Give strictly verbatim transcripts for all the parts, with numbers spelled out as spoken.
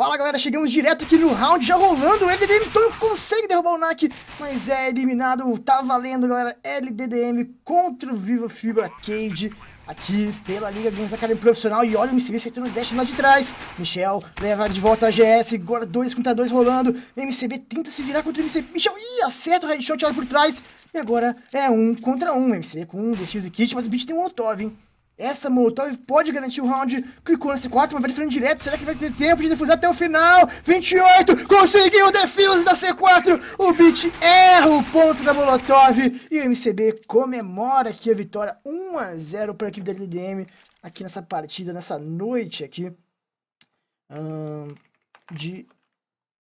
Fala galera, chegamos direto aqui no round, já rolando, o L D D M todo consegue derrubar o N A C, mas é eliminado, tá valendo galera, L D D M contra o Viva Fibra Arcade, aqui pela Liga Games Academy Profissional, e olha o M C B acertando o dash lá de trás, Michel leva de volta a G S, agora dois contra dois rolando, M C B tenta se virar contra o M C B, Michel, ih, acerta o headshot lá por trás, e agora é um contra um, M C B com um D X e kit, mas o Beat tem um Molotov, hein. Essa Molotov pode garantir o round, clicou na C quatro, mas vai de frente direto, será que vai ter tempo de defusar até o final? vinte e oito, conseguiu o defuse da C quatro, o Beat erra o ponto da Molotov e o M C B comemora aqui a vitória um a zero para a equipe da L D D M aqui nessa partida, nessa noite aqui, hum, de,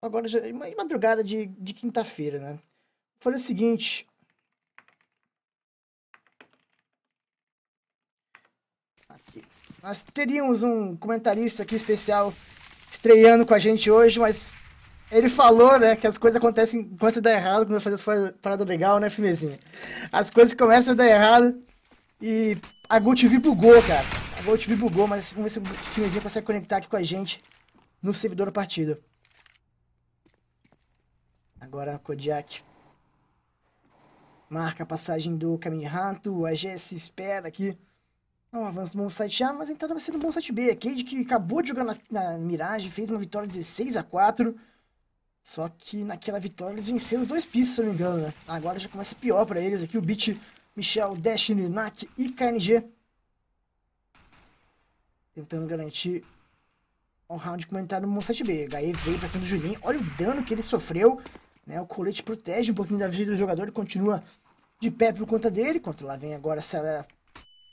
agora já, madrugada de, de quinta-feira, né? Vou fazer o seguinte... Nós teríamos um comentarista aqui especial estreando com a gente hoje, mas ele falou, né, que as coisas acontecem quando você dá errado, quando vai fazer as paradas legais, né, Fimezinho? As coisas começam a dar errado e a Guti V bugou, cara. A Guti V bugou, mas vamos ver se o Fimezinho consegue conectar aqui com a gente no servidor da partida. Agora Kodiak marca a passagem do caminho rato, a G S espera aqui. É um avanço do bom site A, mas a entrada vai ser do bom site B. A Cade que acabou de jogar na, na Mirage, fez uma vitória dezesseis a quatro. Só que naquela vitória eles venceram os dois pistas, se eu não me engano, né? Agora já começa pior pra eles aqui. O Beat, Michel, Dash, N A C e K N G. Tentando garantir um round comentado no bom site B. H E veio pra cima do Juninho. Olha o dano que ele sofreu, né? O colete protege um pouquinho da vida do jogador e continua de pé por conta dele. Enquanto lá vem agora, acelera...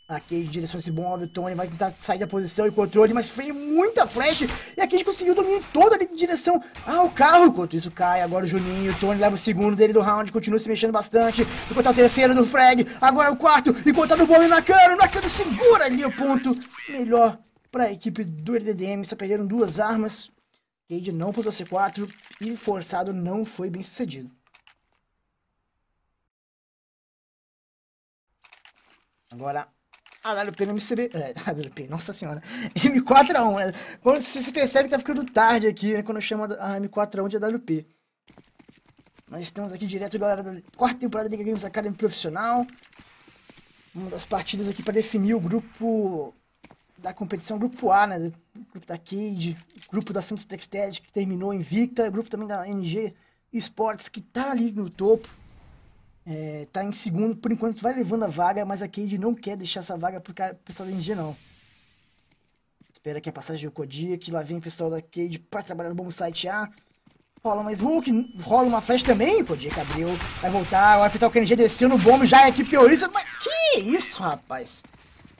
Aqui em direção a esse bomb, o Tony vai tentar sair da posição e controle, mas fez muita flash. E aqui a gente conseguiu o domínio todo ali em direção ao carro. Enquanto isso cai, agora o Juninho, o Tony leva o segundo dele do round, continua se mexendo bastante. Enquanto o terceiro do frag, agora o quarto, enquanto tá no bomb na cara, o Nakano segura ali o ponto. Melhor para a equipe do L D D M, só perderam duas armas. Cade não pontou C quatro e forçado não foi bem sucedido. Agora... A W P no M C B, é, A W P, nossa senhora, M quatro A um, né? Quando você se percebe que tá ficando tarde aqui, né? Quando eu chamo a M quatro A um de A W P. Nós estamos aqui direto, galera, da quarta temporada da Liga Games Academy Profissional. Uma das partidas aqui para definir o grupo da competição, o grupo A, né? O grupo da Cade, o grupo da Santos Dexterity, que terminou invicta, o grupo também da N G Sports, que tá ali no topo. É, tá em segundo, por enquanto vai levando a vaga, mas a Cade não quer deixar essa vaga pro pessoal da N G não. Espera que a passagem do Kodiak, lá vem o pessoal da Cade pra trabalhar no bom site A. Rola uma smoke, rola uma flash também, o Kodiak abriu, vai voltar, agora o K N G desceu no bomb, já é a equipe terrorista, mas que isso rapaz.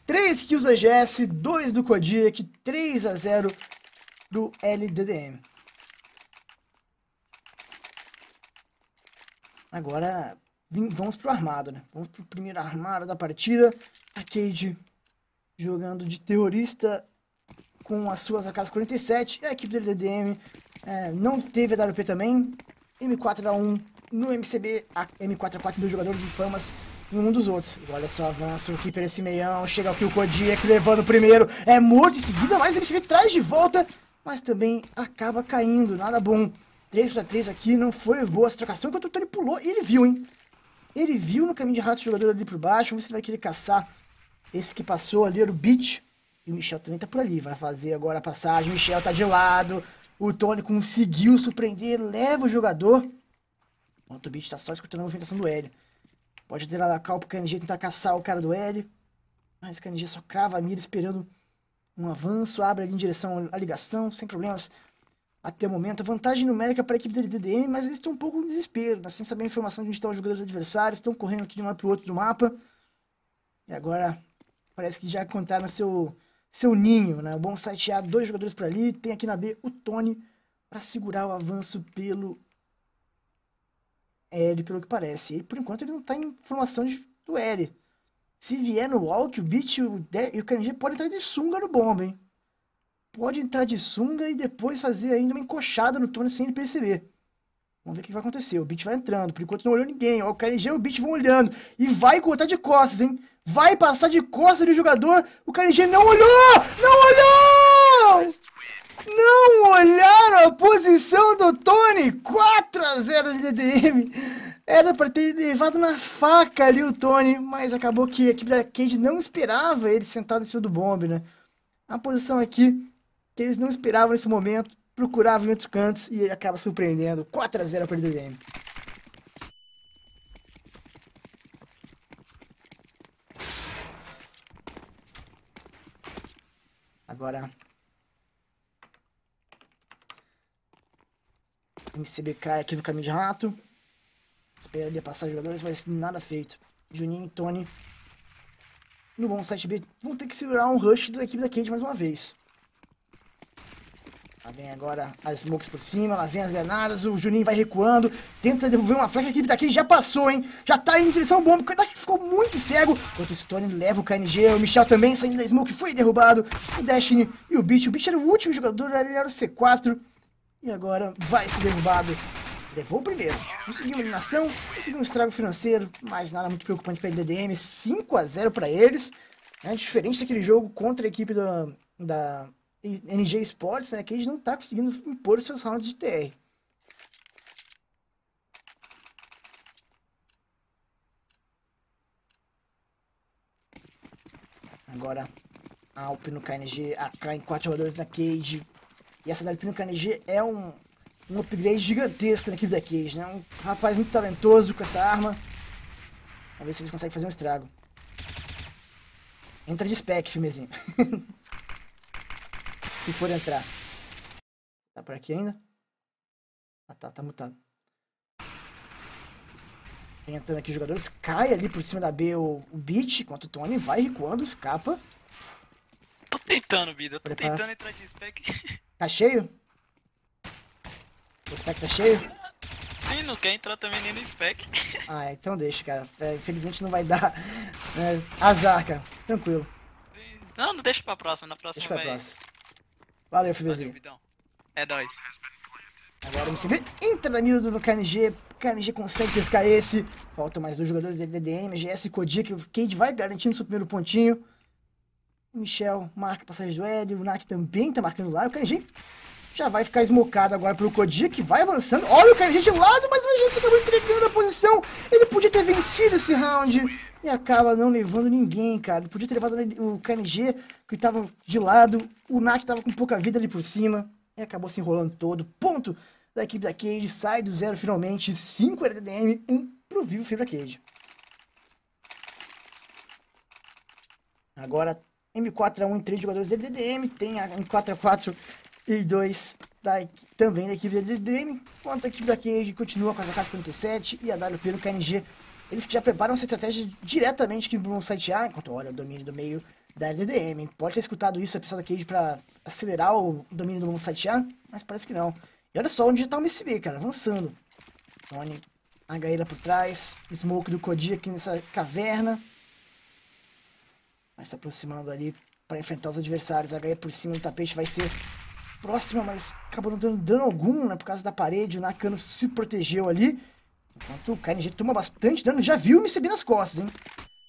três kills da G S, dois do Kodiak, três a zero do L D D M. Agora... Vamos pro armado, né? Vamos pro primeiro armado da partida. A Cade jogando de terrorista com as suas A K quarenta e sete. A equipe do L D D M é, não teve a W P também. M quatro A um no M C B. A M quatro A quatro dos jogadores infamas em um dos outros. E olha só, avança o Keeper esse meião. Chega aqui o Kodiak levando o primeiro. É morto em seguida, mas o M C B traz de volta. Mas também acaba caindo. Nada bom. três contra três aqui. Não foi boa essa trocação. Enquanto o Tony pulou e ele viu, hein? Ele viu no caminho de rato o jogador ali por baixo. Vamos ver se ele vai querer caçar esse que passou ali, era o Beat. E o Michel também tá por ali. Vai fazer agora a passagem. O Michel tá de lado. O Tony conseguiu surpreender. Leva o jogador. Enquanto o Beat tá só escutando a movimentação do L. Pode ter alacar pro K N G tentar caçar o cara do L. Mas o K N G só crava a mira esperando um avanço. Abre ali em direção à ligação. Sem problemas. Até o momento, a vantagem numérica para a equipe da L D D M, mas eles estão um pouco em desespero, né? Sem saber a informação de onde estão os jogadores adversários, estão correndo aqui de um lado para o outro do mapa. E agora, parece que já contaram seu, seu ninho, né? O bom site A, dois jogadores por ali, tem aqui na B o Tony para segurar o avanço pelo L, pelo que parece. E por enquanto ele não está em formação de, do L. Se vier no walk, o Beat e o K N G podem entrar de sunga no bomba, hein? Pode entrar de sunga e depois fazer ainda uma encoxada no Tony sem ele perceber. Vamos ver o que vai acontecer. O Beat vai entrando. Por enquanto não olhou ninguém. Ó, o K N G e o Beat vão olhando. E vai cortar de costas, hein? Vai passar de costas do jogador. O K N G não olhou! Não olhou! Não olharam a posição do Tony. quatro a zero L D D M. Era para ter levado na faca ali o Tony, mas acabou que a equipe da Arcade não esperava ele sentado em cima do bombe, né? A posição aqui que eles não esperavam nesse momento, procuravam em outros cantos e ele acaba surpreendendo. quatro a zero para o L D D M. Agora M C B cai aqui no caminho de rato. Espera ali passar os jogadores, mas nada feito. Juninho e Tony no bom site B vão ter que segurar um rush da equipe da Cade mais uma vez. Lá vem agora as smokes por cima, lá vem as granadas, o Juninho vai recuando, tenta devolver uma flecha, a equipe da Cade já passou, hein? Já tá em direção bomba, o Kodiak ficou muito cego. Enquanto isso, Tony leva o K N G, o Michel também saindo da smoke, foi derrubado. O Destiny e o Beach, o Beach era o último jogador, ele era o C quatro. E agora vai ser derrubado. Levou o primeiro, conseguiu a eliminação, conseguiu um estrago financeiro, mas nada muito preocupante para a L D D M, cinco a zero para eles. É diferente daquele jogo contra a equipe da, da N G Sports, né, que eles não tá conseguindo impor os seus rounds de T R. Agora, a Alp no K N G, a K em quatro jogadores na Cade, e essa da Alp no K N G é um... um upgrade gigantesco na equipe da Cage, né? Um rapaz muito talentoso com essa arma. Vamos ver se eles conseguem fazer um estrago. Entra de spec, Fimezinho. Se for entrar. Tá por aqui ainda? Ah tá, tá mutado. Vem entrando aqui os jogadores. Cai ali por cima da B o, o Beat, enquanto o Tony vai recuando, escapa. Tô tentando, BiDa. Tô Prepara. tentando entrar de spec. Tá cheio? O spec tá cheio? Sim, não quer entrar também nem no spec. Ah, então deixa, cara. É, infelizmente não vai dar é, azar, cara. Tranquilo. Não, não deixa pra próxima. Na próxima deixa pra vai... próxima. Valeu, Fimezinho. É nóis. Agora o M C B entra na mira do K N G. K N G consegue pescar esse. Faltam mais dois jogadores da L D D M, G S e Kodiak. O Cade vai garantindo seu primeiro pontinho. O Michel marca a passagem do L. O Nak também tá marcando lá. O K N G... já vai ficar esmocado agora pro Kodiak, que vai avançando. Olha o K N G de lado, mas o K N G acabou entregando a posição. Ele podia ter vencido esse round e acaba não levando ninguém, cara. Ele podia ter levado o K N G, que tava de lado. O Nak tava com pouca vida ali por cima. E acabou se enrolando todo. Ponto da equipe da Cade. Sai do zero finalmente. cinco L D D M, um pro Vivo Fibra Arcade. Agora M quatro a um em três jogadores da L D D M. Tem a M quatro a quatro... e dois da, também da equipe da L D D M, enquanto a equipe da Cade continua com as A K quarenta e sete e a W P no K N G. Eles que já preparam essa estratégia diretamente aqui no site A, enquanto olha o domínio do meio da L D D M. Pode ter escutado isso, a pessoa da Cade, para acelerar o domínio do site A, mas parece que não. E olha só onde tá o M C B, cara, avançando. Tony, a gaela por trás, smoke do Kodiak aqui nessa caverna. Vai se aproximando ali para enfrentar os adversários. A gaela por cima do tapete vai ser... próxima, mas acabou não dando dano algum, né, por causa da parede. O Nakano se protegeu ali, enquanto o K N G toma bastante dano. Já viu o M C B nas costas, hein?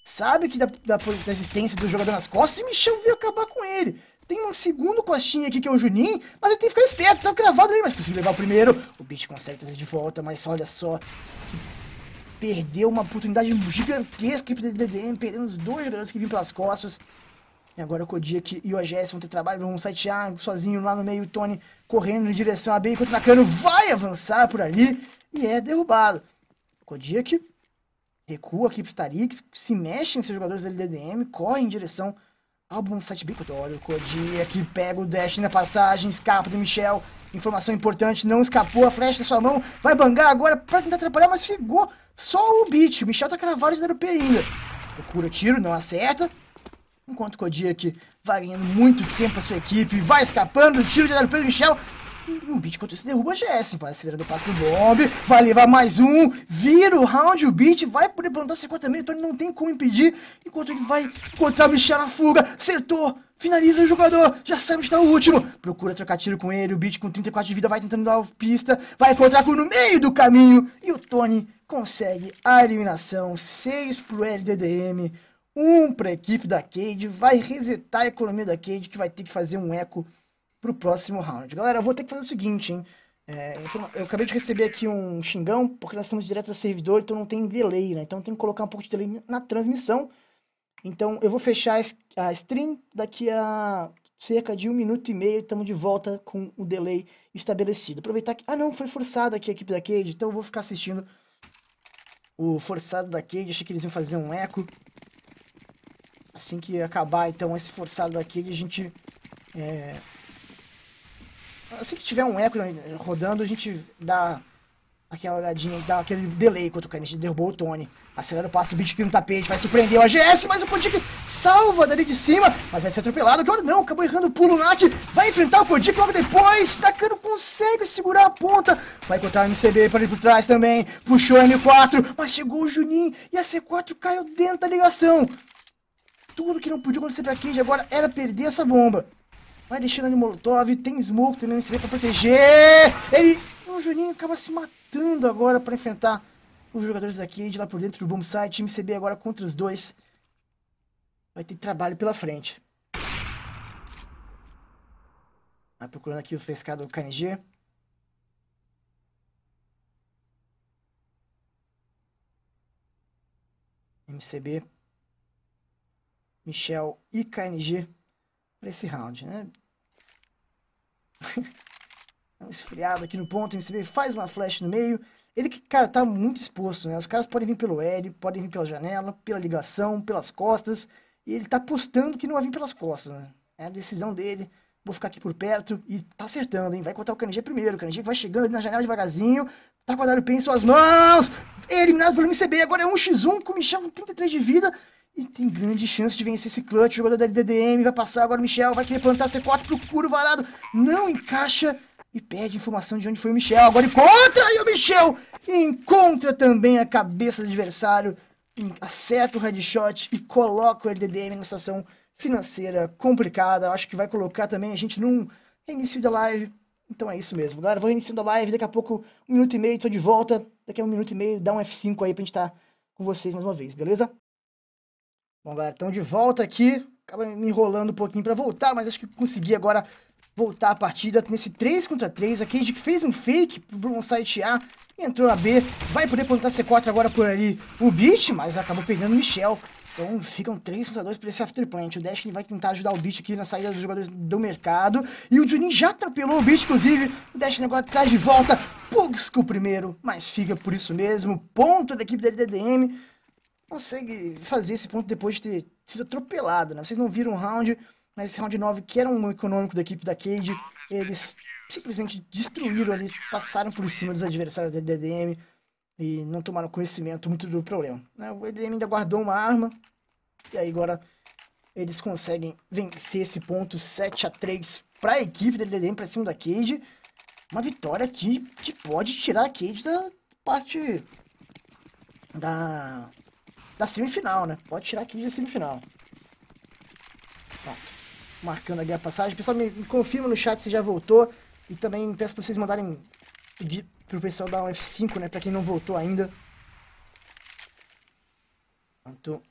Sabe que da, da, da existência do jogador nas costas, e Michel veio acabar com ele. Tem um segundo costinha aqui, que é o Juninho, mas ele tem que ficar esperto, tá cravado ali, mas conseguiu levar o primeiro. O Beach consegue trazer de volta, mas olha só, perdeu uma oportunidade gigantesca para o D D M, perdendo os dois jogadores que vinham pelas costas. E agora o Kodiak e o A G S vão ter trabalho, vão sitear sozinho lá no meio. O Tony correndo em direção à B, enquanto o Nakano vai avançar por ali e é derrubado. O Kodiak recua aqui para os Tarix, se mexe em seus jogadores da L D D M, corre em direção ao Bonsite B. Olha o Kodiak, pega o Dash na passagem, escapa do Michel. Informação importante, não escapou, a flecha na sua mão, vai bangar agora para tentar atrapalhar, mas chegou só o Beat. O Michel tá cravado de W P ainda. Procura o tiro, não acerta. Enquanto o Kodiak vai ganhando muito tempo a sua equipe, vai escapando, tiro de W P do Michel. O Beat, enquanto isso, derruba a G S, vai acelerando o passo do bombe, vai levar mais um, vira o round, o Beat vai poder plantar C quatro também, então ele não tem como impedir, enquanto ele vai encontrar o Michel na fuga, acertou, finaliza o jogador, já sabe onde está o último, procura trocar tiro com ele, o Beat com trinta e quatro de vida vai tentando dar pista, vai encontrar com no meio do caminho, e o Tony consegue a eliminação, seis pro L D D M, um para a equipe da Cade, vai resetar a economia da Cade, que vai ter que fazer um eco pro próximo round. Galera, eu vou ter que fazer o seguinte, hein? É, eu, eu acabei de receber aqui um xingão, porque nós estamos direto do servidor, então não tem delay, né? Então tem que colocar um pouco de delay na transmissão. Então eu vou fechar a stream daqui a cerca de um minuto e meio, estamos de volta com o delay estabelecido. Aproveitar que... Ah não, foi forçado aqui a equipe da Arcade, então eu vou ficar assistindo o forçado da Arcade, achei que eles iam fazer um eco. Assim que acabar então esse forçado da Arcade, a gente... É... Assim que tiver um eco rodando, a gente dá aquela olhadinha, dá aquele delay contra o cara. A gente derrubou o Tony. Acelera o passo, o Bidic no tapete, vai surpreender o A G S, mas o Kodiak salva dali de cima, mas vai ser atropelado. Agora não, acabou errando o pulo, o Nat vai enfrentar o Kodiak logo depois. Takano consegue segurar a ponta, vai encontrar o M C B para ir por trás também, puxou o M quatro, mas chegou o Juninho e a C quatro caiu dentro da ligação. Tudo que não podia acontecer pra Kid agora era perder essa bomba. Vai deixando ele molotov, tem smoke, tem M C B pra proteger. Ele... O Juninho acaba se matando agora pra enfrentar os jogadores da Arcade lá por dentro do bomb site. M C B agora contra os dois. Vai ter trabalho pela frente. Vai procurando aqui o pescado do K N G. M C B, Michel e K N G para esse round, né? Um esfriado aqui no ponto, o M C B faz uma flash no meio. Ele que, cara, tá muito exposto, né? Os caras podem vir pelo L, podem vir pela janela, pela ligação, pelas costas. E ele tá apostando que não vai vir pelas costas, né? É a decisão dele. Vou ficar aqui por perto e tá acertando, hein? Vai cortar o K N G primeiro. O K N G vai chegando ali na janela devagarzinho. Tá com a W P em suas mãos. Eliminado pelo M C B. Agora é um contra um com o Michel com trinta e três de vida. E tem grande chance de vencer esse clutch. O jogador da L D D M vai passar agora o Michel. Vai querer plantar C quatro, procura o varado. Não encaixa. E pede informação de onde foi o Michel. Agora encontra e o Michel encontra também a cabeça do adversário. Acerta o headshot e coloca o L D D M numa situação financeira complicada. Acho que vai colocar também a gente num reinício da live. Então é isso mesmo, galera. Vou reiniciando a live. Daqui a pouco, um minuto e meio, tô de volta. Daqui a um minuto e meio, dá um F cinco aí pra gente estar tá com vocês mais uma vez, beleza? Bom, galera, estamos de volta aqui, acaba me enrolando um pouquinho para voltar, mas acho que consegui agora voltar a partida nesse três contra três, a Kodiak fez um fake pro onsite A, entrou na B, vai poder plantar C quatro agora por ali o Beat, mas acabou pegando o Michel, então ficam três contra dois para esse afterplant, o Dash vai tentar ajudar o Beat aqui na saída dos jogadores do mercado, e o Juninho já atropelou o Beat, inclusive, o Dash agora traz de volta, busca o primeiro, mas fica por isso mesmo, ponto da equipe da L D D M, consegue fazer esse ponto depois de ter sido atropelado, né? Vocês não viram o round, mas esse round nove, que era um econômico da equipe da Arcade, eles simplesmente destruíram, eles passaram por cima dos adversários da L D D M e não tomaram conhecimento muito do problema, né? O L D D M ainda guardou uma arma, e aí agora eles conseguem vencer esse ponto sete a três para a equipe da L D D M, para cima da Arcade. Uma vitória aqui que pode tirar a Arcade da parte da... da semifinal, né? Pode tirar aqui de semifinal. Pronto. Marcando aqui a passagem. Pessoal, me, me confirma no chat se já voltou. E também peço pra vocês mandarem... Pedir pro pessoal dar um F cinco, né? Pra quem não voltou ainda. Pronto.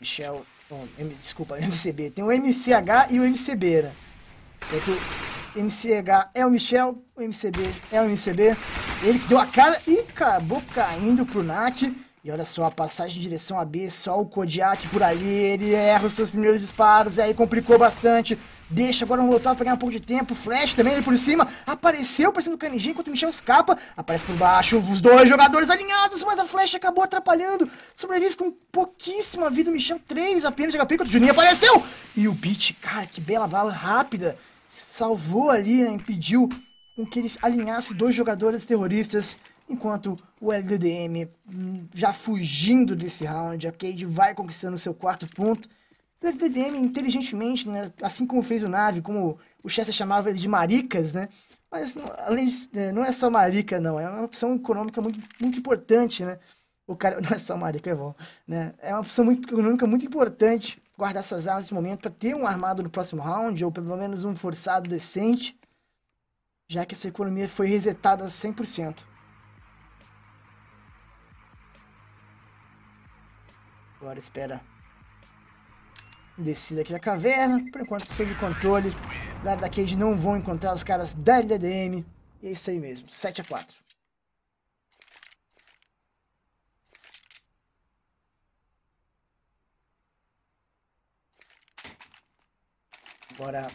Michel... Oh, M, desculpa, M C B. Tem o M C H e o M C B, né? O M C H é o Michel, o M C B é o M C B. Ele que deu a cara e acabou caindo pro N A C. E olha só, a passagem em direção a B, só o Kodiak por ali, ele erra os seus primeiros disparos, e aí complicou bastante. Deixa agora um voltar pra ganhar um pouco de tempo, Flash também ali por cima, apareceu parecendo o K N G, enquanto o Michel escapa, aparece por baixo, os dois jogadores alinhados, mas a Flash acabou atrapalhando, sobrevive com pouquíssima vida, o Michel três apenas de H P, enquanto o Juninho apareceu, e o Beat, cara, que bela bala rápida, salvou ali, né, impediu com que ele alinhasse dois jogadores terroristas. Enquanto o L D D M, já fugindo desse round, a Arcade vai conquistando o seu quarto ponto. O L D D M, inteligentemente, né, assim como fez o Nave, como o Chester chamava ele de maricas, né? Mas além de, não é só marica, não. É uma opção econômica muito, muito importante, né? O cara não é só marica, é bom, né? É uma opção muito, econômica muito importante guardar suas armas nesse momento para ter um armado no próximo round, ou pelo menos um forçado decente, já que a sua economia foi resetada a cem por cento. Agora espera Descida aqui da caverna. Por enquanto, sob controle. Lá da Cage não vão encontrar os caras da L D D M. E é isso aí mesmo. sete a quatro. Agora,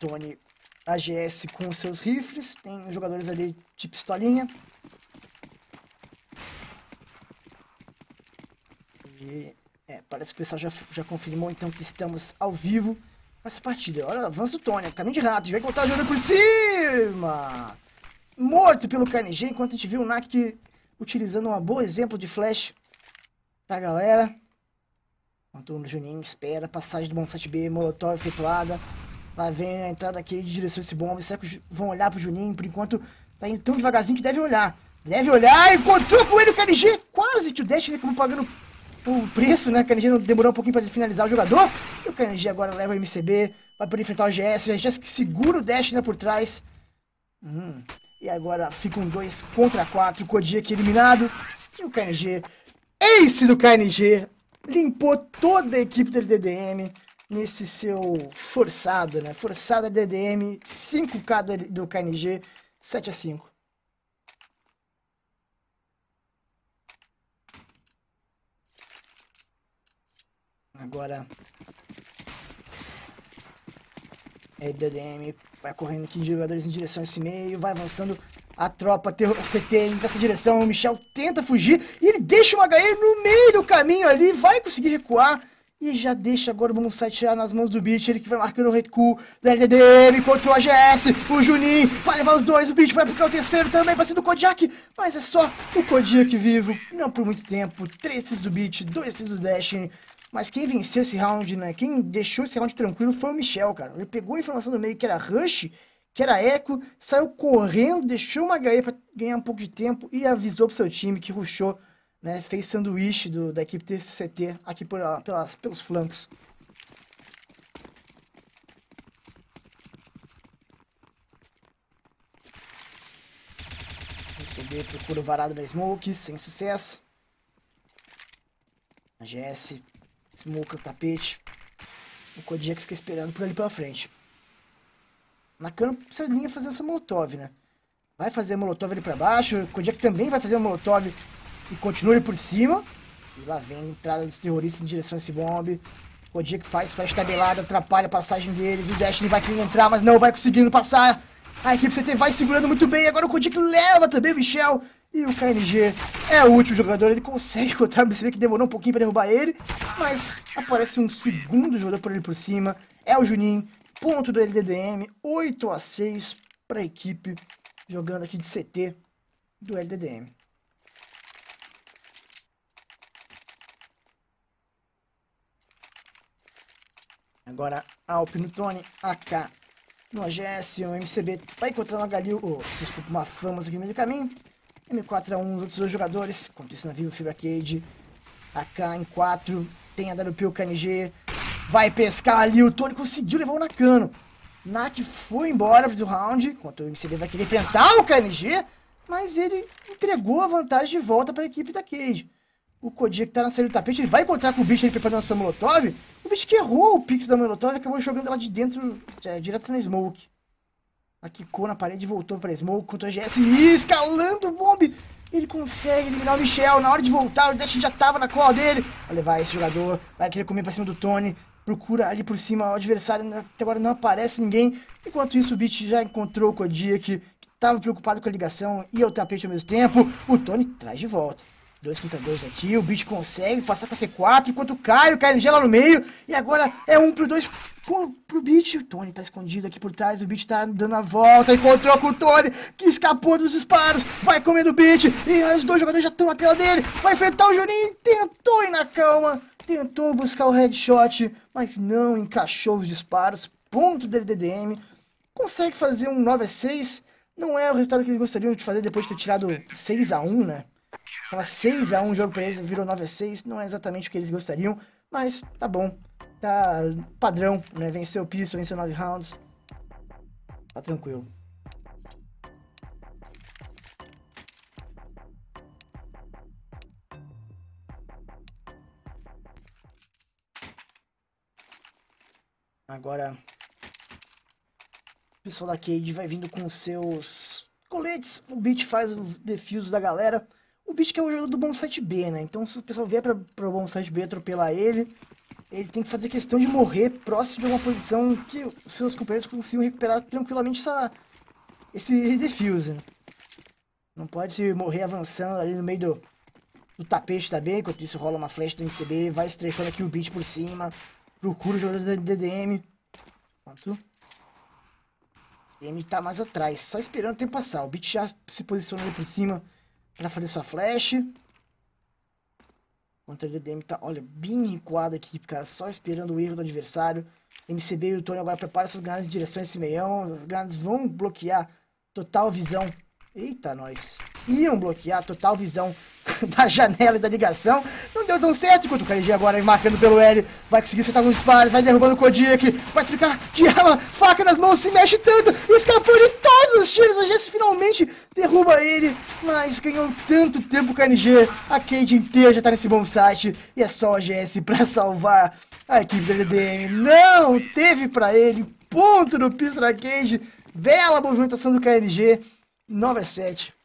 Tony A G S com seus rifles. Tem jogadores ali de pistolinha. E, é, parece que o pessoal já, já confirmou então que estamos ao vivo com essa partida. Olha, avança o Tony, caminho de rato, vai botar o jogador por cima! Morto pelo K N G, enquanto a gente viu o Nak utilizando um bom exemplo de flash da galera. Enquanto o Juninho espera, passagem do bomb sete B, molotov efetuada. Lá vem a entrada aqui de direção desse bomba. Será que vão olhar pro Juninho? Por enquanto tá indo tão devagarzinho que deve olhar. Deve olhar, encontrou com ele o K N G, quase que o Dash acabou pagando o preço, né? O K N G não demorou um pouquinho para finalizar o jogador. E o K N G agora leva o M C B, vai para enfrentar o G S. O G S que segura o Dash, né, por trás. Hum. E agora fica um dois contra quatro. Kodiak eliminado. E o K N G, ace do K N G, limpou toda a equipe do L D D M nesse seu forçado, né? Forçado L D D M, cinco K do K N G, sete a cinco. Agora, L D D M vai correndo aqui de jogadores em direção a esse meio, vai avançando a tropa C T nessa direção. O Michel tenta fugir e ele deixa o H E no meio do caminho ali, vai conseguir recuar. E já deixa agora o bomb site nas mãos do Beat, ele que vai marcando o recuo do L D D M contra o A G S, o Juninho vai levar os dois, o Beat vai buscar o terceiro também pra cima do Kodiak, mas é só o Kodiak vivo, não por muito tempo, três kills do Beat, dois kills do Destiny. Mas quem venceu esse round, né? Quem deixou esse round tranquilo foi o Michel, cara. Ele pegou a informação do meio que era rush, que era eco, saiu correndo, deixou uma H E pra ganhar um pouco de tempo e avisou pro seu time que rushou, né? Fez sanduíche do, da equipe T C T aqui por, pelas, pelos flancos. O C B procura o varado da Smoke, sem sucesso. A G S smoke o tapete. O Kodiak fica esperando por ali pela frente. Na cana precisa linha fazer essa molotov, né? Vai fazer a molotov ali pra baixo. O Kodiak também vai fazer a molotov e continua ele por cima. E lá vem a entrada dos terroristas em direção a esse bombe. O Kodiak faz flash tabelada, atrapalha a passagem deles. O Destiny vai querendo entrar, mas não vai conseguindo passar. A equipe C T vai segurando muito bem. Agora o Kodiak leva também o Michel. E o K N G é o último jogador, ele consegue encontrar o B C B, que demorou um pouquinho pra derrubar ele, mas aparece um segundo jogador por ele por cima, é o Juninho, ponto do L D D M, oito a seis pra equipe jogando aqui de C T do L D D M. Agora Alp no Tony, A K no A G S, o M C B vai encontrando a Galil, oh, desculpa, uma Famas aqui no meio do caminho. M quatro a um, os outros dois jogadores, enquanto isso na Viva Fibra Arcade, A K em quatro, tem a W P, o K N G, vai pescar ali, o Tony conseguiu levar o Nakano, Nak foi embora para o round, enquanto o M C B vai querer enfrentar o K N G, mas ele entregou a vantagem de volta para a equipe da Cage. O Kodiak tá na saída do tapete, ele vai encontrar com o bicho ali preparando a sua molotov, o bicho que errou o pix da molotov e acabou jogando ela de dentro, é, direto na smoke. Quicou na parede e voltou para Smoke contra o G S, escalando o bombe. Ele consegue eliminar o Michel. Na hora de voltar, o Dash já tava na cola dele. Vai levar esse jogador, vai querer comer para cima do Tony. Procura ali por cima o adversário, até agora não aparece ninguém. Enquanto isso, o Beat já encontrou o Kodiak, que tava preocupado com a ligação e o tapete ao mesmo tempo. O Tony traz de volta. dois contra dois aqui, o Beat consegue passar pra C quatro, enquanto cai, o K N G lá no meio, e agora é um pro dois pro Beat. O Tony tá escondido aqui por trás, o Beat tá dando a volta, encontrou com o Tony, que escapou dos disparos, vai comendo o Beat, e os dois jogadores já estão na tela dele, vai enfrentar o Juninho, tentou ir na calma, tentou buscar o headshot, mas não encaixou os disparos, ponto do L D D M, consegue fazer um nove a seis, não é o resultado que eles gostariam de fazer depois de ter tirado seis a um, né? Tava seis a um, o jogo pra eles virou nove a seis, não é exatamente o que eles gostariam, mas tá bom, tá padrão, né? Venceu o pistol, venceu nove rounds, tá tranquilo. Agora, o pessoal da Arcade vai vindo com seus coletes. O Beat faz o defuso da galera. O Beat que é o jogador do Bom sete B, né? Então, se o pessoal vier para o Bom sete B atropelar ele, ele tem que fazer questão de morrer próximo de uma posição que os seus companheiros consigam recuperar tranquilamente essa, esse defuse. Não pode morrer avançando ali no meio do, do tapete também. Enquanto isso, rola uma flecha do M C B, vai estrefando aqui o Beat por cima. Procura o jogador da D D M. Pronto. D D M tá mais atrás, só esperando o tempo passar. O Beat já se posiciona ali por cima pra fazer sua flash. Enquanto o D D M tá, olha, bem recuado aqui, cara, só esperando o erro do adversário. M C B e o Tony agora preparam essas granadas em direção a esse meião. As granadas vão bloquear total visão. Eita, nós. Iam bloquear total visão da janela e da ligação. Não deu tão certo, enquanto o K G agora marcando pelo L. Vai conseguir acertar alguns pares, vai derrubando o Kodiak. Vai trocar de arma, faca nas mãos, se mexe tanto. Escapou de todos os tiros. A Jesse finalmente derruba ele. Mas ganhou tanto tempo o K N G. A Cade inteira já tá nesse bom site. E é só a Jesse pra salvar a equipe da L D D M. Não teve pra ele. Ponto no piso da Cade. Bela movimentação do K N G. nove a sete.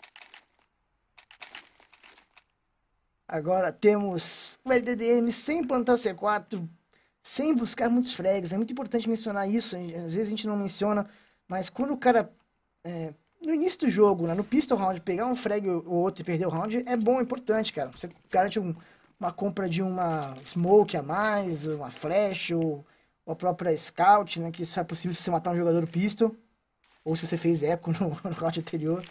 Agora temos o L D D M sem plantar C quatro, sem buscar muitos frags. É muito importante mencionar isso, às vezes a gente não menciona, mas quando o cara, é, no início do jogo, né, no pistol round, pegar um frag ou outro e perder o round, é bom, é importante, cara. Você garante um, uma compra de uma smoke a mais, uma flash, ou, ou a própria scout, né, que só é possível se você matar um jogador pistol, ou se você fez eco no, no round anterior.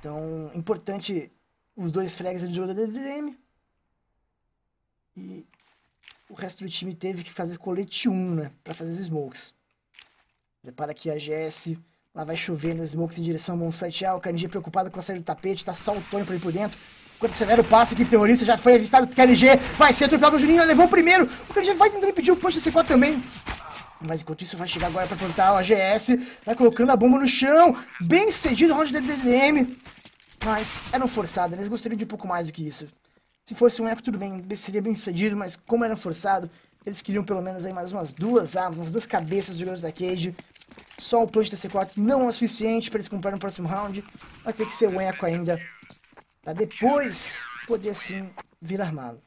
Então, importante os dois frags do jogo da D D M. E o resto do time teve que fazer colete um, né? Pra fazer as smokes. Prepara aqui a G S. Lá vai chovendo as smokes em direção ao Monsite A. O K N G preocupado com a saída do tapete. Tá só o Tony pra ir por dentro. Enquanto acelera o passe, a equipe terrorista já foi avistado do K N G. Vai ser atropelado o Juninho, levou o primeiro. O K N G vai tentando pedir o punch da C quatro também. Mas enquanto isso vai chegar agora pra plantar o A G S. Vai colocando a bomba no chão. Bem cedido o round da D D M. Mas eram forçados, eles gostariam de um pouco mais do que isso. Se fosse um eco tudo bem, seria bem sucedido, mas como era forçado, eles queriam pelo menos aí mais umas duas armas, umas duas cabeças dos jogadores da Cade. Só o punch da C quatro não é o suficiente para eles comprarem no próximo round. Vai ter que ser um eco ainda, pra depois poder sim vir armado.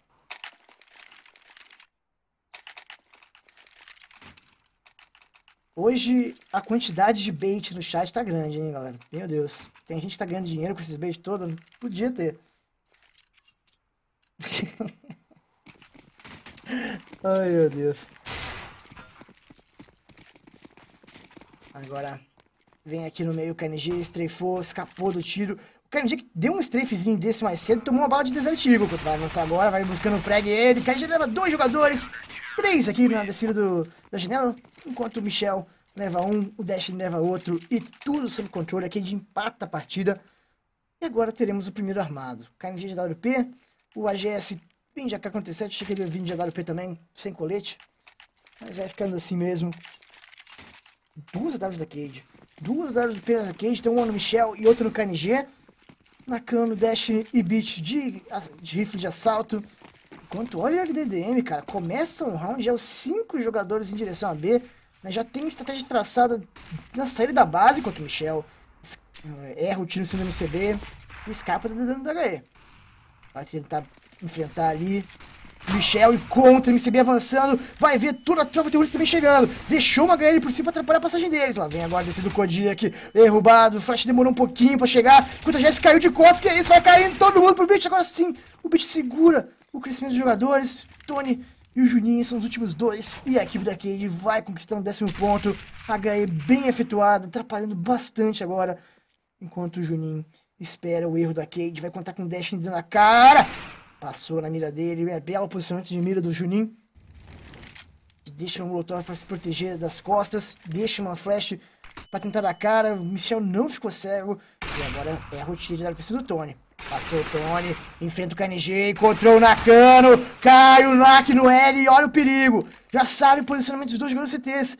Hoje a quantidade de bait no chat tá grande, hein, galera? Meu Deus. Tem gente que tá ganhando dinheiro com esses bait todos? Podia ter. Ai, meu Deus. Agora vem aqui no meio o K N G, estreifou, escapou do tiro. O K N G que deu um strafezinho desse mais cedo, tomou uma bala de desartigo. Vai lançar agora, vai buscando um frag ele. O K N G leva dois jogadores. Três aqui na descida do, da janela, enquanto o Michel leva um, o Dash leva outro e tudo sob controle aqui de empata a partida. E agora teremos o primeiro armado. K N G de A W P, o A G S vem de A K quarenta e sete, chega de vinte de A W P também, sem colete. Mas vai ficando assim mesmo. Duas A Ws da Cade. Duas A Ws da Cade, tem uma no Michel e outra no K N G. Nakano, Dash e Beat de, de rifle de assalto. Enquanto, olha o L D D M, cara, começa um round, já os cinco jogadores em direção a B, né, já tem estratégia traçada na saída da base, enquanto o Michel erra o tiro em cima do M C B e escapa do dano da H E. Vai tentar enfrentar ali, Michel e contra, M C B avançando, vai ver toda a tropa terrorista também chegando, deixou uma H L por cima pra atrapalhar a passagem deles, lá vem agora descendo o Kodiak, derrubado, o Flash demorou um pouquinho pra chegar, enquanto a Jesse caiu de costas, que é isso, vai caindo todo mundo pro Beat, agora sim, o Beat segura o crescimento dos jogadores. Tony e o Juninho são os últimos dois. E a equipe da Cade vai conquistando o décimo ponto. H E bem efetuado, atrapalhando bastante agora. Enquanto o Juninho espera o erro da Cade. Vai contar com o Dash dentro da cara. Passou na mira dele. É belo posicionamento de mira do Juninho. Deixa o Molotov para se proteger das costas. Deixa uma flash para tentar dar cara. O Michel não ficou cego. E agora erra o tiro da P C do Tony. Passou o Tony, enfrenta o K N G, encontrou o Nakano, cai o Nak no L e olha o perigo. Já sabe o posicionamento dos dois jogadores C Ts.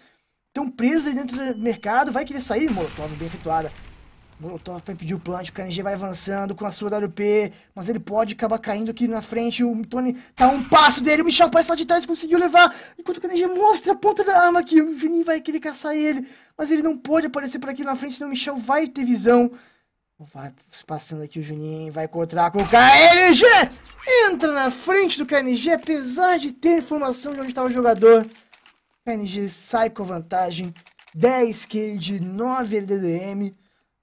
Estão presos aí dentro do mercado, vai querer sair, Molotov bem efetuada. Molotov vai pedir o plant, o K N G vai avançando com a sua W P, mas ele pode acabar caindo aqui na frente, o Tony tá a um passo dele, o Michel aparece lá de trás, conseguiu levar, enquanto o K N G mostra a ponta da arma aqui, o Juninho vai querer caçar ele, mas ele não pode aparecer por aqui na frente, senão o Michel vai ter visão. Vai passando aqui o Juninho, vai encontrar com o K N G, entra na frente do K N G, apesar de ter informação de onde estava o jogador, o K N G sai com vantagem, dez K de nove L D D M,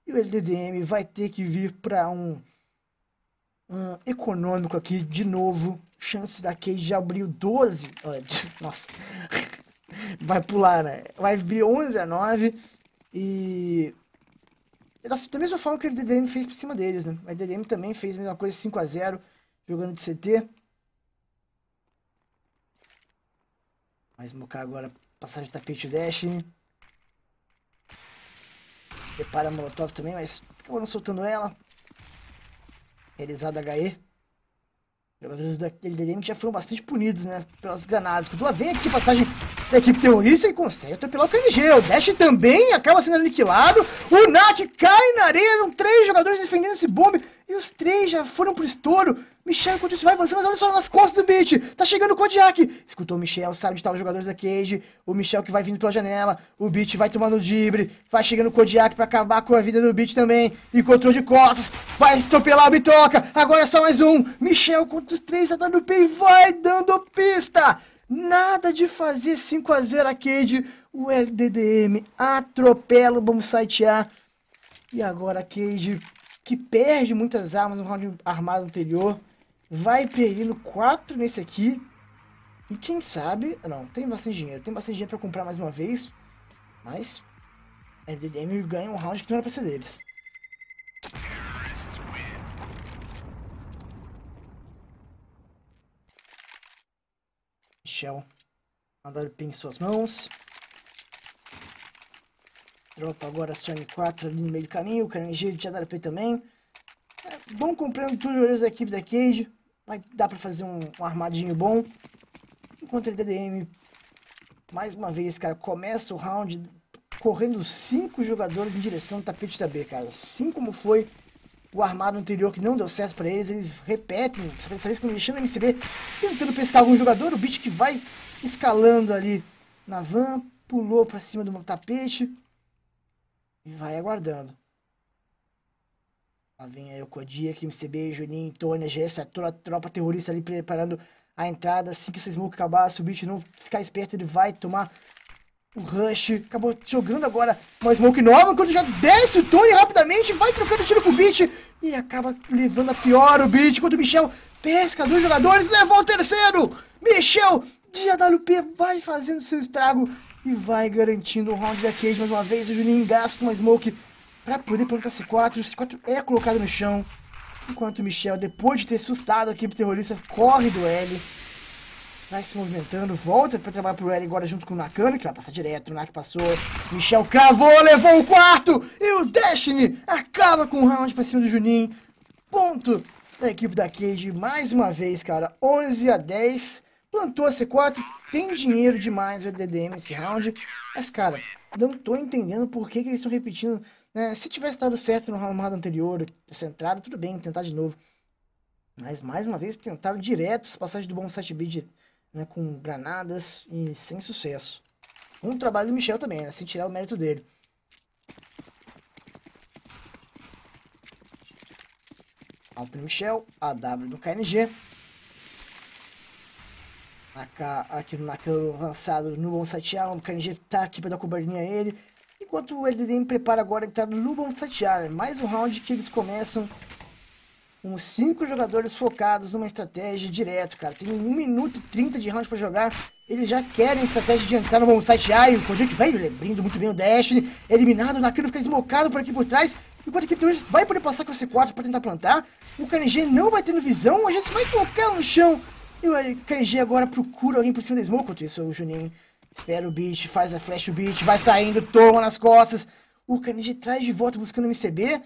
e o L D D M vai ter que vir para um, um econômico aqui, de novo, chance da Cage já abriu doze, nossa, vai pular, né? Vai abrir onze a nove, e... Da mesma forma que o L D D M fez por cima deles, né? O L D D M também fez a mesma coisa, cinco a zero, jogando de C T. Vai smocar agora, passagem do tapete dash. Prepara a Molotov também, mas acabou não soltando ela. Realizado H E. Jogadores da L D D M que já foram bastante punidos, né? Pelas granadas. Quando ela vem aqui, passagem... da equipe terrorista e consegue atropelar o K N G. O Dash também acaba sendo aniquilado. O Nak cai na areia. Eram três jogadores defendendo esse bombe. E os três já foram pro estouro. Michel enquanto isso vai avançando, mas olha só nas costas do Beat. Tá chegando o Kodiak. Escutou o Michel, sabe onde tá os jogadores da Cage. O Michel que vai vindo pela janela. O Beat vai tomando o drible. Vai chegando o Kodiak pra acabar com a vida do Beat também. Encontrou de costas. Vai atropelar a Bitoca. Agora é só mais um. Michel contra os três. Tá dando pé e vai dando pista. Nada de fazer, cinco a zero Arcade, o L D D M atropela o Vamos Sitear. E agora Arcade, que perde muitas armas no round armado anterior, vai perdendo quatro nesse aqui. E quem sabe, não, tem bastante dinheiro, tem bastante dinheiro para comprar mais uma vez. Mas, L D D M ganha um round que não era para ser deles. Michel, mandar o pin em suas mãos. Dropa agora sua M quatro ali no meio do caminho. O K N G já dá o P também. É, bom comprando tudo da equipe da Cage. Mas dá pra fazer um, um armadinho bom. Enquanto o D D M, mais uma vez, cara, começa o round correndo cinco jogadores em direção ao tapete da B, cara. Assim como foi o armado anterior que não deu certo pra eles, eles repetem, dessa vez com o Alexandre M C B, tentando pescar algum jogador, o Beat que vai escalando ali na van, pulou pra cima do tapete e vai aguardando. Lá vem aí o Kodiak, M C B, Juninho, Tony, G S, a tropa terrorista ali preparando a entrada, assim que esse smoke acabar, se o Beat não ficar esperto, ele vai tomar... O Rush acabou jogando agora uma smoke nova, enquanto já desce o Tony rapidamente, vai trocando tiro com o Beat e acaba levando a pior o Beat, enquanto o Michel pesca dois jogadores, levou o terceiro! Michel de A W P vai fazendo seu estrago e vai garantindo o round da Cage mais uma vez, o Juninho gasta uma smoke para poder plantar C quatro, o C quatro é colocado no chão, enquanto o Michel, depois de ter assustado a equipe terrorista, corre do L. Vai se movimentando, volta pra trabalhar pro L agora junto com o Nakano, que vai passar direto, o Nak passou, Michel cavou, levou o quarto, e o Destiny acaba com o round pra cima do Juninho. Ponto da equipe da Cage, mais uma vez, cara, onze a dez, plantou a C quatro, tem dinheiro demais o D D M nesse round, mas, cara, não tô entendendo por que, que eles estão repetindo, né? Se tivesse dado certo no round anterior, essa entrada, tudo bem, tentar de novo, mas, mais uma vez, tentaram direto as passagens do bom sete B, né, com granadas e sem sucesso. Um trabalho do Michel também, né, sem tirar o mérito dele. Alp do Michel, A W do K N G. A K aqui no Nakano avançado no bom sitear, o K N G tá aqui para dar cobertinha a ele. Enquanto o L D D M prepara agora a entrada no bom sitear, né, mais um round que eles começam com cinco jogadores focados numa estratégia direto, cara. Tem um minuto e trinta de round pra jogar. Eles já querem estratégia de entrar no bom site A. E o Kodiak vai lembrando muito bem o Destiny. Eliminado, Nakano fica desmocado por aqui por trás. Enquanto a equipe terrorista vai poder passar com o C quatro pra tentar plantar. O K N G não vai tendo visão. A gente vai colocar no chão. E o K N G agora procura alguém por cima da smoke. Enquanto isso, o Juninho espera o Beat, faz a flash o Beat, vai saindo, toma nas costas. O K N G traz de volta buscando o M C B.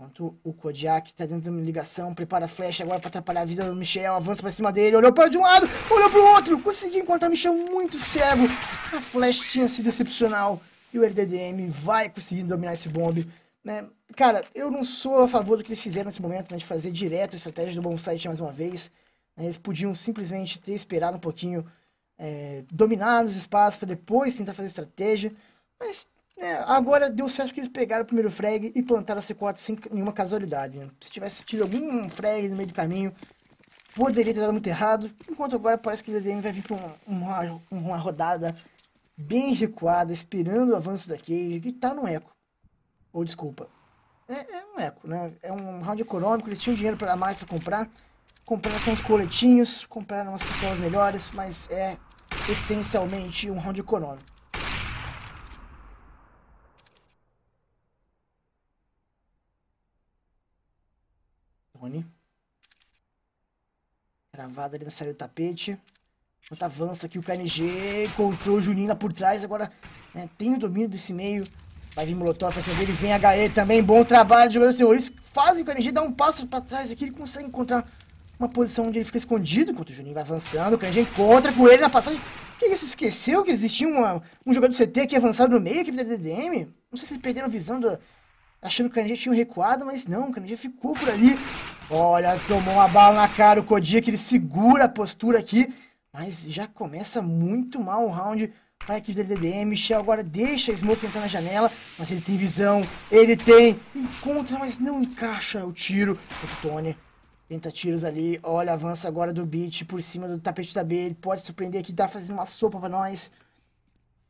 Enquanto o Kodiak tá dentro de uma ligação, prepara a flecha agora pra atrapalhar a vida do Michel, avança pra cima dele, olhou para de um lado, olhou pro outro, conseguiu encontrar o Michel muito cego, a flecha tinha sido excepcional, e o L D D M vai conseguindo dominar esse bombe, Né? Cara, eu não sou a favor do que eles fizeram nesse momento, né, de fazer direto a estratégia do Bombsite mais uma vez. Né? Eles podiam simplesmente ter esperado um pouquinho, é, dominar os espaços para depois tentar fazer estratégia. Mas né, agora deu certo que eles pegaram o primeiro frag e plantaram a C quatro sem nenhuma casualidade. Né? Se tivesse tido algum frag no meio do caminho, poderia ter dado muito errado. Enquanto agora parece que o L D D M vai vir com uma, uma, uma rodada bem recuada, esperando o avanço da Cage, que tá no eco. Ou desculpa, é, é um eco, né? É um round econômico, eles tinham dinheiro para mais para comprar. Compraram só uns coletinhos, compraram umas pistolas melhores, mas é essencialmente um round econômico. Tony. Gravada ali na saída do tapete. Enquanto avança aqui o K N G, encontrou o Juninho lá por trás, agora né, tem o domínio desse meio. Vai vir Molotov pra cima dele, vem H E também, bom trabalho, jogadores terroristas fazem o K N G, dá um passo pra trás aqui, ele consegue encontrar uma posição onde ele fica escondido, enquanto o Juninho vai avançando, o K N G encontra com ele na passagem. Que ele se esqueceu que existia uma, um jogador do C T que avançado no meio, equipe da D D M? Não sei se eles perderam a visão, do, achando que o K N G tinha um recuado, mas não, o K N G ficou por ali. Olha, tomou uma bala na cara, o Kodiak, que ele segura a postura aqui, mas já começa muito mal o round. Vai aqui do L D D M, Michel agora deixa a Smoke entrar na janela, mas ele tem visão, ele tem, encontra, mas não encaixa o tiro. O Tony tenta tiros ali, olha, avança agora do Beat por cima do tapete da B, ele pode surpreender aqui, tá fazendo uma sopa pra nós.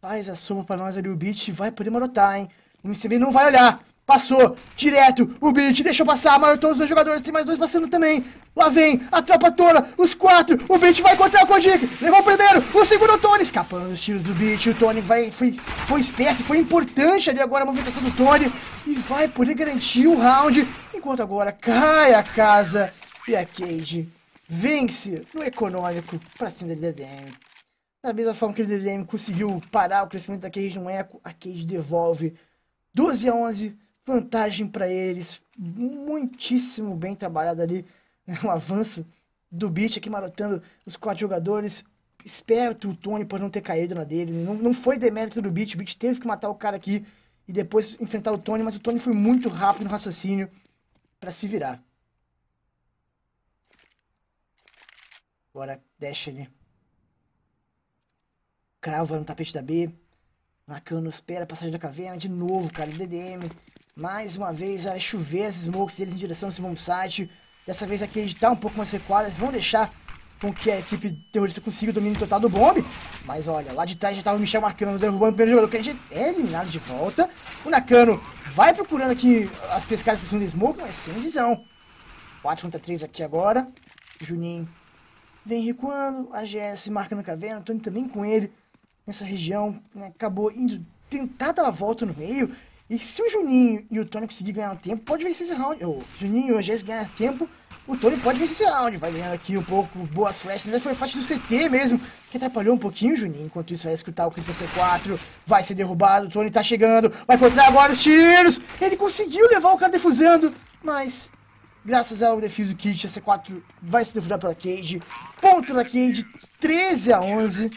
Faz a sopa pra nós ali, o Beat vai poder marotar, hein. O M C B não vai olhar, passou, direto, o Beat deixou passar, marotou os dois jogadores, tem mais dois passando também. Lá vem a tropa toda, os quatro, o Beat vai encontrar o Kodiak, levou o primeiro, o segundo o Tony, escapando dos tiros do Beat, o Tony vai, foi, foi esperto, foi importante ali agora a movimentação do Tony, e vai poder garantir o round, enquanto agora cai a casa, e a Cage vence no econômico pra cima da D D M. Da mesma forma que o D D M conseguiu parar o crescimento da Cage no eco, a Cage devolve doze a onze, vantagem pra eles, muitíssimo bem trabalhado ali. Um avanço do Beat aqui marotando os quatro jogadores. Esperto o Tony por não ter caído na dele. Não, não foi demérito do Beat. O Beat teve que matar o cara aqui e depois enfrentar o Tony. Mas o Tony foi muito rápido no raciocínio para se virar. Agora deixa ele. Crava no tapete da B. Nakano espera a passagem da caverna. De novo, cara. D D M. Mais uma vez, vai chover as smokes deles em direção ao seu bombsite. Dessa vez aqui ele tá um pouco mais recuado, vão deixar com que a equipe terrorista consiga o domínio total do bombe. Mas olha, lá de trás já tava o Michel marcando, derrubando o primeiro jogador. O K N G é eliminado de volta. O Nakano vai procurando aqui as pescadas por cima do Smoke, mas sem visão. quatro contra três aqui agora. Juninho vem recuando, a G S marcando a caverna, o Tony também com ele nessa região. Né? Acabou indo tentar dar a volta no meio. E se o Juninho e o Tony conseguir ganhar tempo, pode vencer esse round. O Juninho e a Jess ganhar tempo, o Tony pode vencer esse round. Vai ganhando aqui um pouco, boas flechas. Foi a faixa do C T mesmo, que atrapalhou um pouquinho o Juninho. Enquanto isso, vai escutar o Clip C quatro, vai ser derrubado. O Tony tá chegando, vai encontrar agora os tiros. Ele conseguiu levar o cara defusando, mas graças ao defuse kit, a C quatro vai se defusar pela Cage. Ponto da Cage, treze a onze.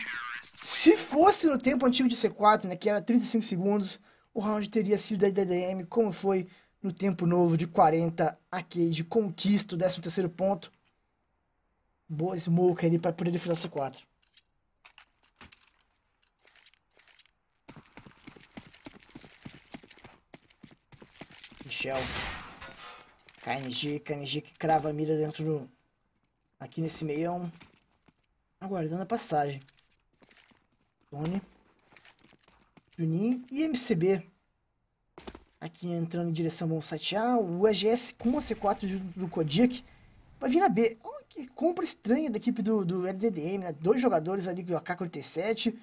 Se fosse no tempo antigo de C quatro, né, que era trinta e cinco segundos, o round teria sido da D D M, como foi no tempo novo de quarenta. A Cage conquista o décimo terceiro ponto. Boa smoke ali para poder defusar C quatro. Michel. K N G. K N G que crava a mira dentro do... aqui nesse meião. Aguardando a passagem. Tony. Juninho e M C B aqui entrando em direção ao site A. O A G S com a C quatro junto do Kodiak vai vir na B. Oh, que compra estranha da equipe do, do L D D M, né? Dois jogadores ali com o A K quarenta e sete,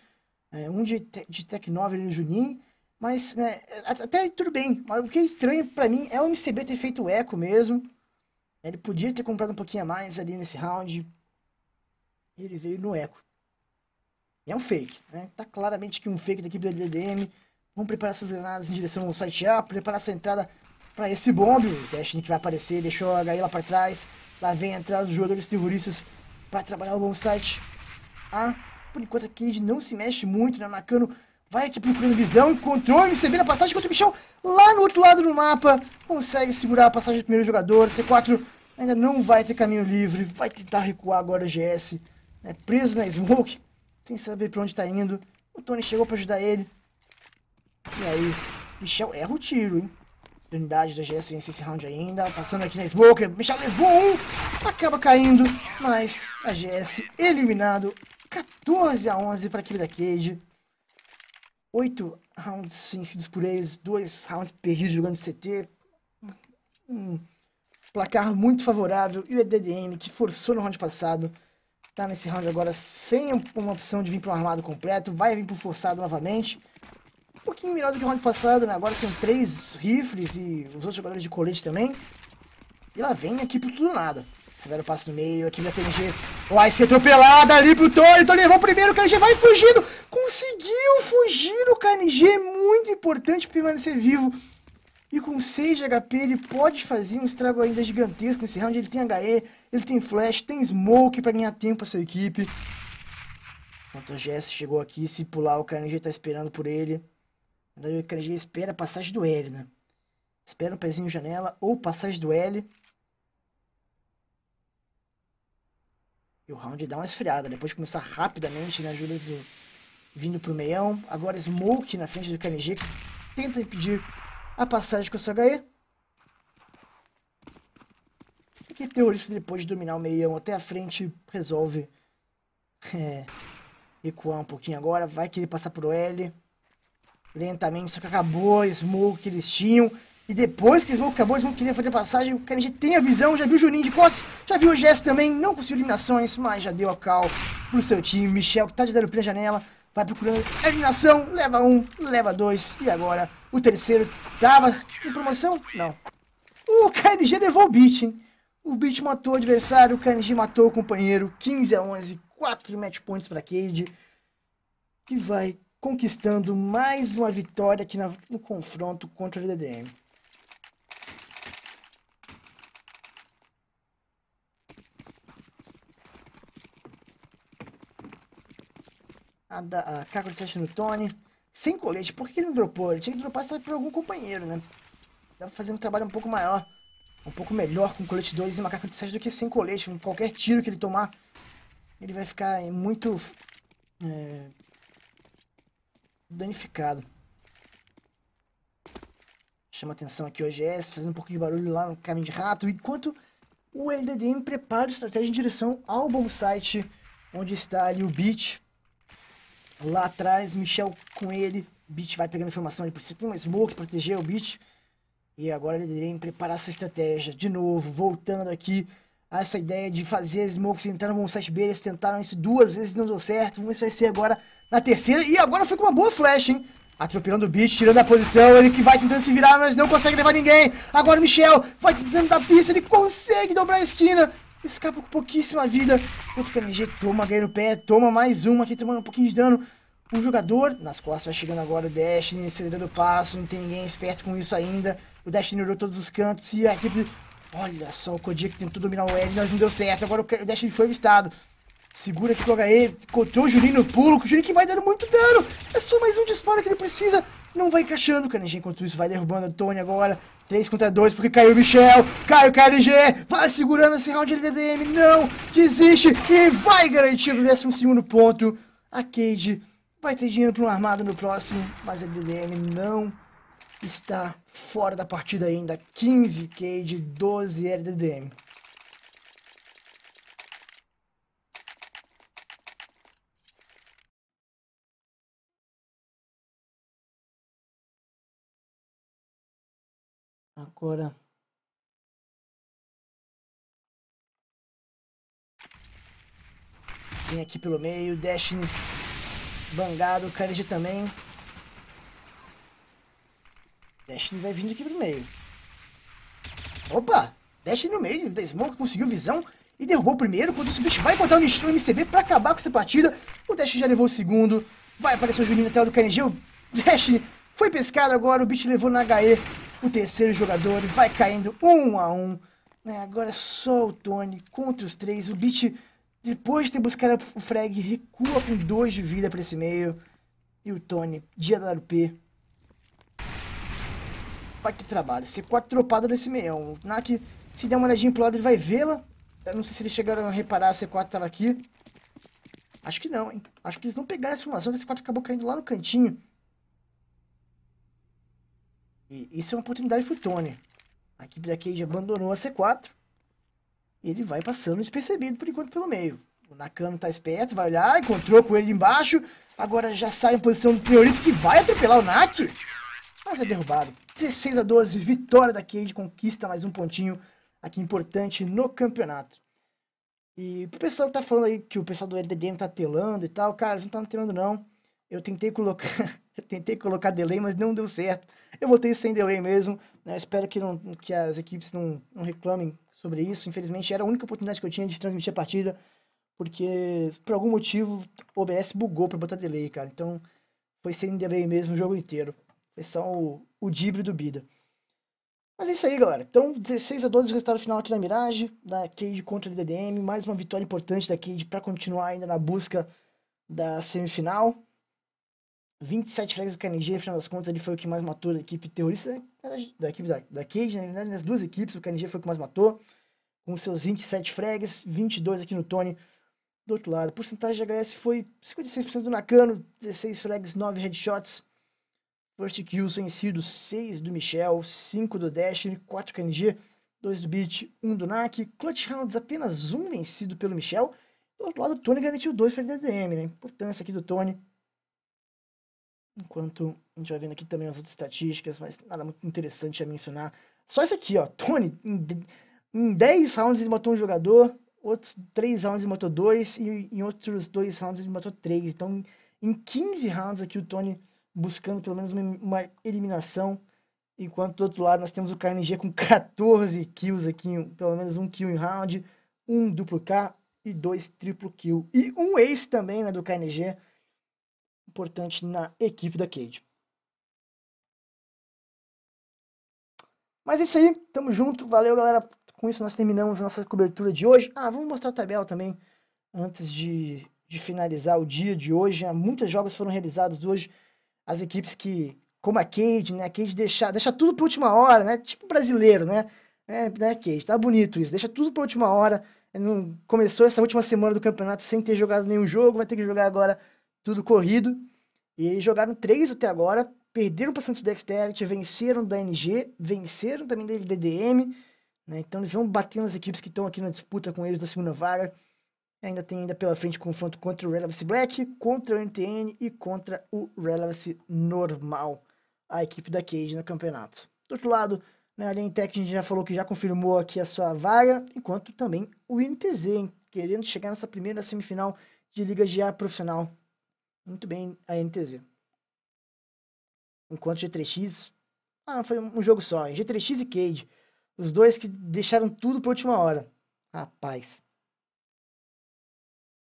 é, um de, de Tec nove ali no Juninho, mas né, até tudo bem, mas o que é estranho pra mim é o M C B ter feito o eco mesmo. Ele podia ter comprado um pouquinho a mais ali nesse round, ele veio no eco. É um fake, né? Tá claramente que um fake da equipe da D D M. Vamos preparar essas granadas em direção ao site A, preparar essa entrada para esse bombe. O Destiny que vai aparecer, deixou a H I lá para trás. Lá vem a entrada dos jogadores terroristas para trabalhar o bom site A. Por enquanto a Cage não se mexe muito, né? Nakano Vai aqui pro Cronovisão, encontrou o M C B na passagem contra o bichão lá no outro lado do mapa. Consegue segurar a passagem do primeiro jogador. C quatro ainda não vai ter caminho livre. Vai tentar recuar agora o G S. Né? Preso na smoke, sem saber pra onde tá indo. O Tony chegou pra ajudar ele. E aí, Michel erra o tiro, hein? A unidade da G S vence esse round ainda. Passando aqui na smoke, Michel levou um. Acaba caindo, mas a G S eliminado. quatorze a onze pra equipe da Cade. Oito rounds vencidos por eles, dois rounds perdidos jogando C T. Um placar muito favorável. E o L D D M, que forçou no round passado, tá nesse round agora sem uma opção de vir para um armado completo. Vai vir pro forçado novamente. Um pouquinho melhor do que o round passado, né? Agora são três rifles e os outros jogadores de colete também. E ela vem aqui pro tudo ou nada. Severo passo no meio, aqui da P N G vai ser atropelada ali pro Tony, Tony levou o primeiro, o K N G vai fugindo, conseguiu fugir o K N G, muito importante permanecer vivo, e com seis de H P ele pode fazer um estrago ainda gigantesco nesse round, ele tem H E, ele tem flash, tem smoke pra ganhar tempo a sua equipe. Enquanto o G S chegou aqui, se pular o K N G tá esperando por ele, o K N G espera a passagem do L, né, espera um pezinho janela ou passagem do L. E o round dá uma esfriada, depois de começar rapidamente, né, Julius do... vindo pro meião. Agora Smoke na frente do K N G, que tenta impedir a passagem com o seu H E. E que terrorista, depois de dominar o meião até a frente, resolve é, recuar um pouquinho agora. Vai querer passar pro L, lentamente, só que acabou a Smoke que eles tinham. E depois que o Smoke acabou, eles vão querer fazer a passagem. O K N G tem a visão, já viu o Juninho de costas, já viu o G S também, não conseguiu eliminações, mas já deu a call pro seu time. Michel, que tá de zero pela janela, vai procurando a eliminação, leva um, leva dois, e agora o terceiro tava em promoção? Não. O K N G levou o beat, hein? O beat matou o adversário, o K N G matou o companheiro, quinze a onze, quatro match points pra Cade, que vai conquistando mais uma vitória aqui no confronto contra o L D D M. A, da, a K quarenta e sete no Tony, sem colete, por que ele não dropou? Ele tinha que dropar só por algum companheiro, né? Dá pra fazer um trabalho um pouco maior, um pouco melhor com colete dois e uma K quarenta e sete do que sem colete. Qualquer tiro que ele tomar, ele vai ficar muito é, danificado. Chama atenção aqui o O G S, fazendo um pouco de barulho lá no caminho de rato, enquanto o L D D M prepara a estratégia em direção ao bom site, onde está ali o Beach. Lá atrás, Michel com ele, Beat vai pegando informação, ele precisa ter uma smoke para proteger o Beat. E agora ele deve preparar essa estratégia, de novo, voltando aqui a essa ideia de fazer as smokes entrar no bom site B. Eles tentaram isso duas vezes, não deu certo, vamos ver se vai ser agora na terceira. E agora foi com uma boa flash, hein? Atropelando o Beat, tirando a posição, ele que vai tentando se virar, mas não consegue levar ninguém. Agora o Michel vai tentando da pista, ele consegue dobrar a esquina. Escapa com pouquíssima vida. Outro K N G toma, ganha no pé, toma mais uma aqui, tomando um pouquinho de dano. Um jogador nas costas vai chegando agora o Destiny, acelerando o passo, não tem ninguém esperto com isso ainda. O Destiny olhou todos os cantos e a equipe... Olha só, o Kodiak tentou dominar o L, mas não deu certo. Agora o Destiny foi avistado. Segura aqui com o H E, encontrou o Juninho no pulo, o Juninho que vai dando muito dano. É só mais um disparo que ele precisa. Não vai encaixando, o K N G enquanto isso vai derrubando o Tony agora. três contra dois, porque caiu o Michel, cai o K N G, vai segurando esse round de L D D M, não desiste e vai garantir o décimo segundo ponto. A Cade vai ter dinheiro para um armado no próximo, mas a L D D M não está fora da partida ainda. quinze Cade, doze L D D M. Agora, vem aqui pelo meio, Destiny bangado, o K N G também. Destiny vai vindo aqui pelo meio. Opa, Destiny no meio, da Smoke conseguiu visão e derrubou o primeiro. Quando o Subit vai botar o M C B pra acabar com essa partida, o Destiny já levou o segundo. Vai aparecer o Juninho na tela do K N G, o Destiny foi pescado agora, o Beat levou na H E. O terceiro jogador vai caindo um a um, né? Agora é só o Tony contra os três. O Beat, depois de ter buscado o frag, recua com dois de vida para esse meio. e o Tony de A W P. Pra que trabalho. C quatro dropado nesse meião. O Nak, se der uma olhadinha pro lado, ele vai vê-la. Eu não sei se eles chegaram a reparar a C quatro estava aqui. Acho que não, hein? Acho que eles não pegaram essa formação, que a C quatro acabou caindo lá no cantinho. E isso é uma oportunidade pro Tony. A equipe da Cage abandonou a C quatro. E ele vai passando despercebido, por enquanto, pelo meio. O Nakano tá esperto, vai olhar, encontrou com ele embaixo. Agora já sai em posição do terrorista que vai atropelar o Nak. Mas é derrubado. dezesseis a doze, vitória da Cage, conquista mais um pontinho aqui importante no campeonato. E pro pessoal que tá falando aí que o pessoal do L D D M tá telando e tal, cara, eles não tá telando não. Eu tentei colocar eu tentei colocar delay, mas não deu certo. Eu voltei sem delay mesmo, né? Espero que, não, que as equipes não, não reclamem sobre isso. Infelizmente era a única oportunidade que eu tinha de transmitir a partida, porque por algum motivo o O B S bugou pra botar delay, cara. Então foi sem delay mesmo o jogo inteiro. Foi só o, o drible do BiDa. Mas é isso aí, galera. Então, dezesseis a doze o resultado final aqui na Mirage, da Cage contra o L D D M. Mais uma vitória importante da Cage para continuar ainda na busca da semifinal. vinte e sete frags do K N G, afinal das contas, ele foi o que mais matou da equipe terrorista, da equipe da, da Cage, na verdade, nas duas equipes, o K N G foi o que mais matou, com seus vinte e sete frags, vinte e dois aqui no Tony. Do outro lado, a porcentagem de H S foi cinquenta e seis por cento do Nakano, dezesseis frags, nove headshots. First kills vencidos, seis do Michel, cinco do Destiny, quatro K N G, dois do Beat, um do Nak. Clutch rounds, apenas um vencido pelo Michel. Do outro lado, o Tony garantiu dois para o D D M, né? Importância aqui do Tony. Enquanto a gente vai vendo aqui também as outras estatísticas, mas nada muito interessante a mencionar. Só isso aqui, ó. Tony, em dez rounds ele matou um jogador, outros três rounds ele matou dois, e em outros dois rounds ele matou três. Então, em quinze rounds aqui o Tony buscando pelo menos uma, uma eliminação, enquanto do outro lado nós temos o K N G com quatorze kills aqui, pelo menos um kill em round, um duplo K e dois triplo kill, e um ace também, né, do K N G, importante na equipe da Cage. Mas é isso aí, tamo junto, valeu galera, com isso nós terminamos a nossa cobertura de hoje. Ah, vamos mostrar a tabela também, antes de, de finalizar o dia de hoje. Ah, muitos jogos foram realizados hoje. As equipes que, como a Cage, né? A Cage deixa, deixa tudo pra última hora, né? Tipo brasileiro, né? É, né, Cage? Tá bonito isso. Deixa tudo pra última hora. Não começou essa última semana do campeonato sem ter jogado nenhum jogo. Vai ter que jogar agora tudo corrido. E eles jogaram três até agora. Perderam pra Santos Dexterity. Venceram da N G. Venceram também da L D D M. Né? Então eles vão batendo as equipes que estão aqui na disputa com eles da segunda vaga. Ainda tem ainda pela frente confronto contra o Relevance Black, contra o N T N e contra o Relevance Normal, a equipe da Cage no campeonato. Do outro lado, né, a Lentec a gente já falou que já confirmou aqui a sua vaga, enquanto também o I N T Z, hein, querendo chegar nessa primeira semifinal de Liga G A Profissional. Muito bem, a N T Z. Enquanto G três X... Ah, não, foi um jogo só, hein? G três X e Cage. Os dois que deixaram tudo para última hora. Rapaz...